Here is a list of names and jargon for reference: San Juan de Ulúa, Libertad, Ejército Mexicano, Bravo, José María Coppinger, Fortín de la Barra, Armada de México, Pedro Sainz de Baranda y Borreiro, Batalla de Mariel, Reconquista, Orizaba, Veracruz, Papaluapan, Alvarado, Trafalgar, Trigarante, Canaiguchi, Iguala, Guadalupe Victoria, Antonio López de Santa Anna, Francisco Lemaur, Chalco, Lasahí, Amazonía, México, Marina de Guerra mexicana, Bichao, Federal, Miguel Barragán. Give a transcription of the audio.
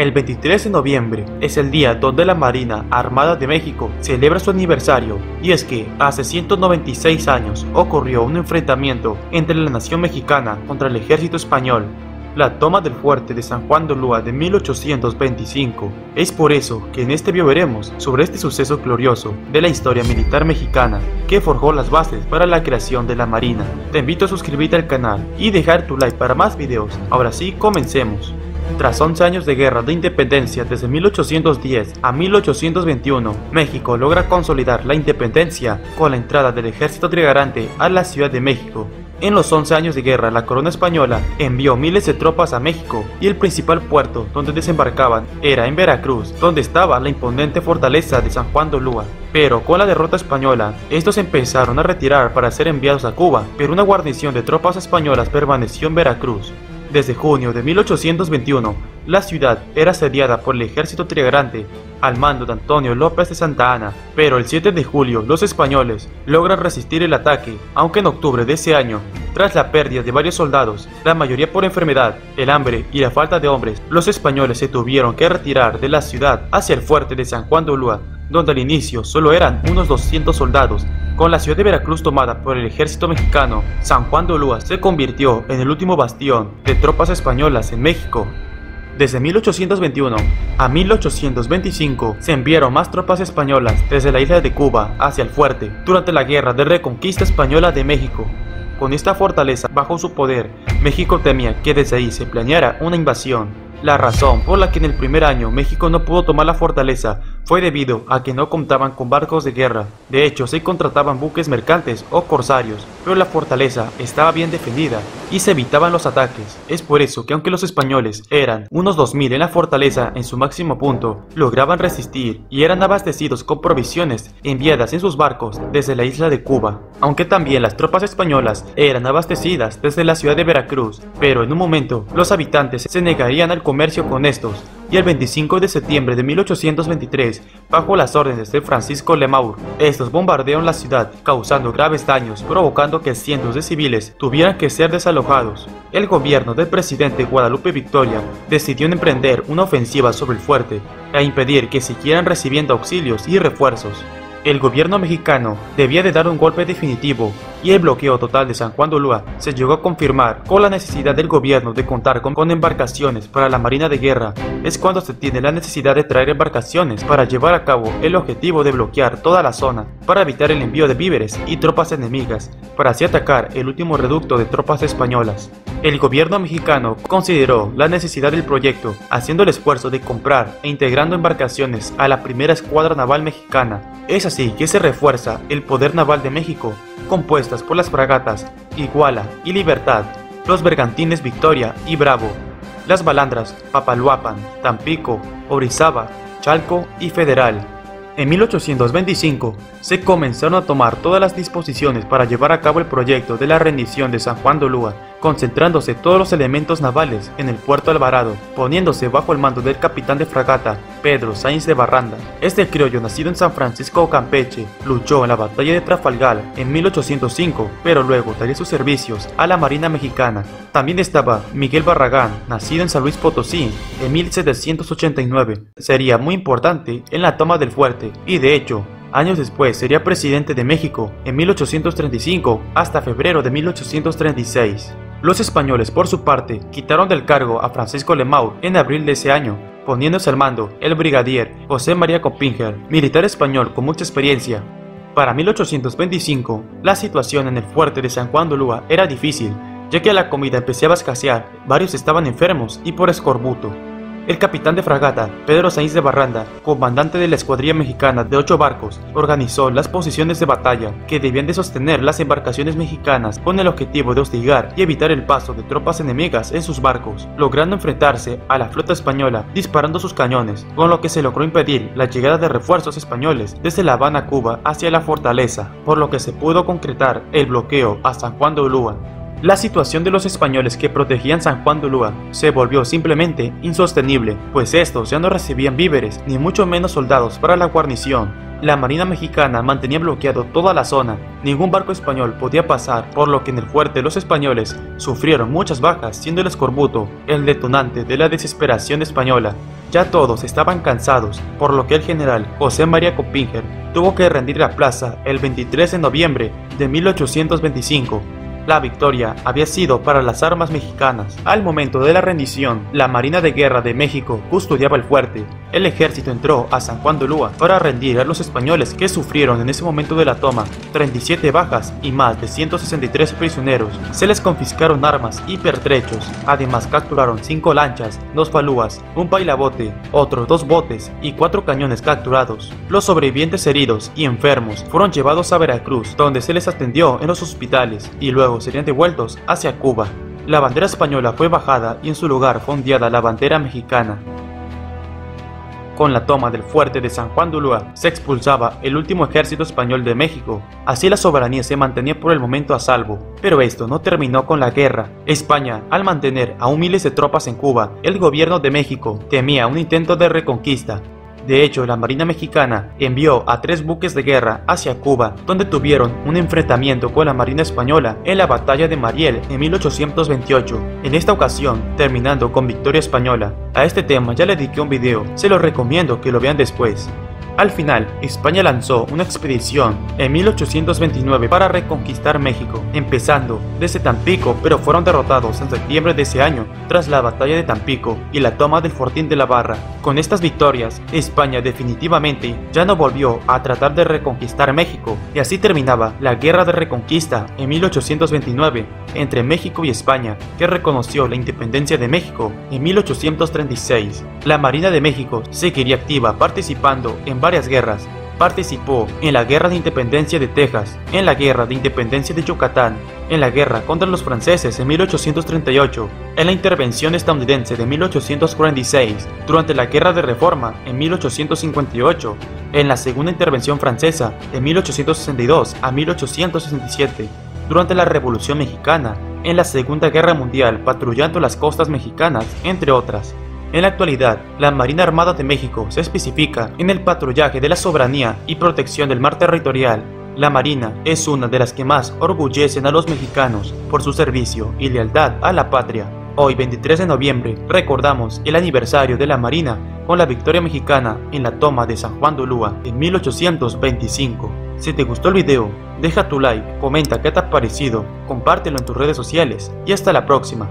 El 23 de noviembre es el día donde la Marina Armada de México celebra su aniversario, y es que hace 196 años ocurrió un enfrentamiento entre la nación mexicana contra el ejército español. La toma del fuerte de San Juan de Ulúa de 1825. Es por eso que en este video veremos sobre este suceso glorioso de la historia militar mexicana que forjó las bases para la creación de la Marina. Te invito a suscribirte al canal y dejar tu like para más videos. Ahora sí, comencemos. Tras 11 años de guerra de independencia desde 1810 a 1821, México logra consolidar la independencia con la entrada del ejército trigarante a la Ciudad de México. En los 11 años de guerra, la corona española envió miles de tropas a México y el principal puerto donde desembarcaban era en Veracruz, donde estaba la imponente fortaleza de San Juan de Ulúa. Pero con la derrota española, estos empezaron a retirar para ser enviados a Cuba, pero una guarnición de tropas españolas permaneció en Veracruz. Desde junio de 1821, la ciudad era asediada por el ejército trigarante al mando de Antonio López de Santa Anna, pero el 7 de julio los españoles logran resistir el ataque, aunque en octubre de ese año, tras la pérdida de varios soldados, la mayoría por enfermedad, el hambre y la falta de hombres, los españoles se tuvieron que retirar de la ciudad hacia el fuerte de San Juan de Ulúa, donde al inicio solo eran unos 200 soldados. Con la ciudad de Veracruz tomada por el ejército mexicano, San Juan de Ulúa se convirtió en el último bastión de tropas españolas en México. Desde 1821 a 1825 se enviaron más tropas españolas desde la isla de Cuba hacia el fuerte durante la Guerra de Reconquista Española de México. Con esta fortaleza bajo su poder, México temía que desde ahí se planeara una invasión. La razón por la que en el primer año México no pudo tomar la fortaleza fue debido a que no contaban con barcos de guerra. De hecho, se contrataban buques mercantes o corsarios, pero la fortaleza estaba bien defendida y se evitaban los ataques. Es por eso que aunque los españoles eran unos 2000 en la fortaleza en su máximo punto, lograban resistir y eran abastecidos con provisiones enviadas en sus barcos desde la isla de Cuba. Aunque también las tropas españolas eran abastecidas desde la ciudad de Veracruz, pero en un momento los habitantes se negarían al comercio con estos. Y el 25 de septiembre de 1823, bajo las órdenes de Francisco Lemaur, estos bombardearon la ciudad, causando graves daños, provocando que cientos de civiles tuvieran que ser desalojados. El gobierno del presidente Guadalupe Victoria decidió emprender una ofensiva sobre el fuerte e impedir que siguieran recibiendo auxilios y refuerzos. El gobierno mexicano debía de dar un golpe definitivo y el bloqueo total de San Juan de Ulúa se llegó a confirmar con la necesidad del gobierno de contar con embarcaciones para la Marina de Guerra. Es cuando se tiene la necesidad de traer embarcaciones para llevar a cabo el objetivo de bloquear toda la zona, para evitar el envío de víveres y tropas enemigas, para así atacar el último reducto de tropas españolas. El gobierno mexicano consideró la necesidad del proyecto, haciendo el esfuerzo de comprar e integrando embarcaciones a la primera escuadra naval mexicana. Es así que se refuerza el poder naval de México, compuestas por las fragatas Iguala y Libertad, los bergantines Victoria y Bravo, las balandras Papaluapan, Tampico, Orizaba, Chalco y Federal. En 1825 se comenzaron a tomar todas las disposiciones para llevar a cabo el proyecto de la rendición de San Juan de Ulúa, concentrándose todos los elementos navales en el puerto Alvarado, poniéndose bajo el mando del capitán de fragata Pedro Sainz de Baranda. Este criollo, nacido en San Francisco, Campeche, luchó en la Batalla de Trafalgar en 1805, pero luego daría sus servicios a la Marina Mexicana. También estaba Miguel Barragán, nacido en San Luis Potosí en 1789. Sería muy importante en la toma del fuerte y, de hecho, años después sería presidente de México en 1835 hasta febrero de 1836. Los españoles, por su parte, quitaron del cargo a Francisco Lemaur en abril de ese año, poniéndose al mando el brigadier José María Coppinger, militar español con mucha experiencia. Para 1825, la situación en el fuerte de San Juan de Ulúa era difícil, ya que la comida empezaba a escasear, varios estaban enfermos y por escorbuto. El capitán de fragata, Pedro Sainz de Baranda, comandante de la escuadrilla mexicana de 8 barcos, organizó las posiciones de batalla que debían de sostener las embarcaciones mexicanas con el objetivo de hostigar y evitar el paso de tropas enemigas en sus barcos, logrando enfrentarse a la flota española disparando sus cañones, con lo que se logró impedir la llegada de refuerzos españoles desde La Habana, Cuba, hacia la fortaleza, por lo que se pudo concretar el bloqueo a San Juan de Ulúa. La situación de los españoles que protegían San Juan de Ulúa se volvió simplemente insostenible, pues estos ya no recibían víveres ni mucho menos soldados para la guarnición. La Marina Mexicana mantenía bloqueado toda la zona, ningún barco español podía pasar, por lo que en el fuerte los españoles sufrieron muchas bajas, siendo el escorbuto el detonante de la desesperación española. Ya todos estaban cansados, por lo que el general José María Coppinger tuvo que rendir la plaza el 23 de noviembre de 1825. La victoria había sido para las armas mexicanas. Al momento de la rendición, la Marina de Guerra de México custodiaba el fuerte. El ejército entró a San Juan de Ulúa para rendir a los españoles que sufrieron en ese momento de la toma 37 bajas y más de 163 prisioneros. Se les confiscaron armas y pertrechos. Además capturaron 5 lanchas, 2 falúas, un bailabote, otros 2 botes y 4 cañones capturados. Los sobrevivientes heridos y enfermos fueron llevados a Veracruz, donde se les atendió en los hospitales y luego serían devueltos hacia Cuba. La bandera española fue bajada y en su lugar fue ondeada la bandera mexicana. Con la toma del fuerte de San Juan de Ulúa se expulsaba el último ejército español de México, así la soberanía se mantenía por el momento a salvo. Pero esto no terminó con la guerra. España, al mantener aún miles de tropas en Cuba, el gobierno de México temía un intento de reconquista. De hecho, la Marina mexicana envió a 3 buques de guerra hacia Cuba, donde tuvieron un enfrentamiento con la Marina española en la Batalla de Mariel en 1828, en esta ocasión terminando con victoria española. A este tema ya le dediqué un video, se lo recomiendo que lo vean después. Al final, España lanzó una expedición en 1829 para reconquistar México, empezando desde Tampico, pero fueron derrotados en septiembre de ese año tras la batalla de Tampico y la toma del Fortín de la Barra. Con estas victorias, España definitivamente ya no volvió a tratar de reconquistar México, y así terminaba la Guerra de Reconquista en 1829 entre México y España, que reconoció la independencia de México en 1836. La Marina de México seguiría activa participando en varias guerras. Participó en la Guerra de Independencia de Texas, en la Guerra de Independencia de Yucatán, en la guerra contra los franceses en 1838, en la intervención estadounidense de 1846, durante la Guerra de Reforma en 1858, en la segunda intervención francesa de 1862 a 1867, durante la Revolución Mexicana, en la Segunda Guerra Mundial patrullando las costas mexicanas, entre otras. En la actualidad, la Marina Armada de México se especifica en el patrullaje de la soberanía y protección del mar territorial. La Marina es una de las que más orgullecen a los mexicanos por su servicio y lealtad a la patria. Hoy, 23 de noviembre, recordamos el aniversario de la Marina con la victoria mexicana en la toma de San Juan de Ulúa en 1825. Si te gustó el video, deja tu like, comenta qué te ha parecido, compártelo en tus redes sociales y hasta la próxima.